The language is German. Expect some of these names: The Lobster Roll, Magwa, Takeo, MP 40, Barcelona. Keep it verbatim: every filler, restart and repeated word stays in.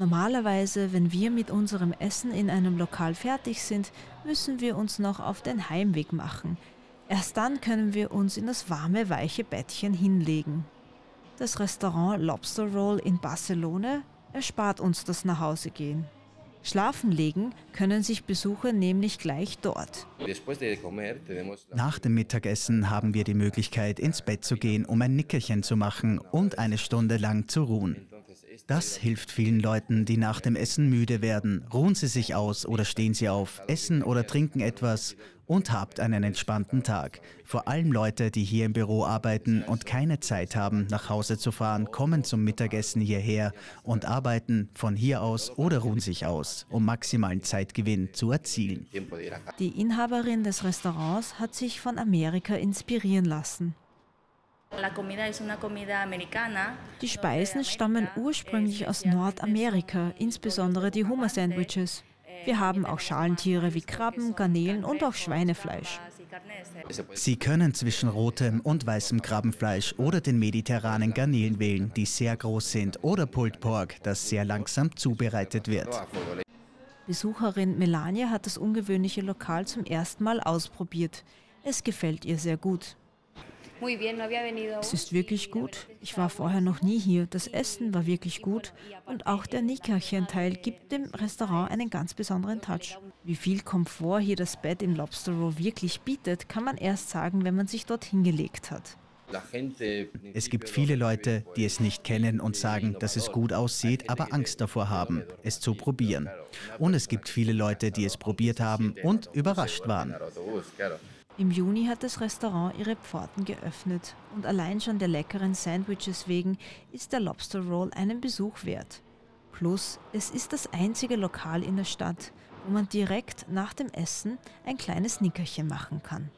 Normalerweise, wenn wir mit unserem Essen in einem Lokal fertig sind, müssen wir uns noch auf den Heimweg machen. Erst dann können wir uns in das warme, weiche Bettchen hinlegen. Das Restaurant Lobster Roll in Barcelona erspart uns das Nachhausegehen. Schlafen legen können sich Besucher nämlich gleich dort. Nach dem Mittagessen haben wir die Möglichkeit, ins Bett zu gehen, um ein Nickerchen zu machen und eine Stunde lang zu ruhen. Das hilft vielen Leuten, die nach dem Essen müde werden. Ruhen Sie sich aus oder stehen Sie auf, essen oder trinken etwas und habt einen entspannten Tag. Vor allem Leute, die hier im Büro arbeiten und keine Zeit haben, nach Hause zu fahren, kommen zum Mittagessen hierher und arbeiten von hier aus oder ruhen sich aus, um maximalen Zeitgewinn zu erzielen. Die Inhaberin des Restaurants hat sich von Amerika inspirieren lassen. Die Speisen stammen ursprünglich aus Nordamerika, insbesondere die Hummer-Sandwiches. Wir haben auch Schalentiere wie Krabben, Garnelen und auch Schweinefleisch. Sie können zwischen rotem und weißem Krabbenfleisch oder den mediterranen Garnelen wählen, die sehr groß sind, oder Pulled Pork, das sehr langsam zubereitet wird. Besucherin Melania hat das ungewöhnliche Lokal zum ersten Mal ausprobiert. Es gefällt ihr sehr gut. Es ist wirklich gut. Ich war vorher noch nie hier. Das Essen war wirklich gut. Und auch der Nickerchen-Teil gibt dem Restaurant einen ganz besonderen Touch. Wie viel Komfort hier das Bett im Lobster Roll wirklich bietet, kann man erst sagen, wenn man sich dorthin gelegt hat. Es gibt viele Leute, die es nicht kennen und sagen, dass es gut aussieht, aber Angst davor haben, es zu probieren. Und es gibt viele Leute, die es probiert haben und überrascht waren. Im Juni hat das Restaurant ihre Pforten geöffnet und allein schon der leckeren Sandwiches wegen ist der Lobster Roll einen Besuch wert. Plus, es ist das einzige Lokal in der Stadt, wo man direkt nach dem Essen ein kleines Nickerchen machen kann.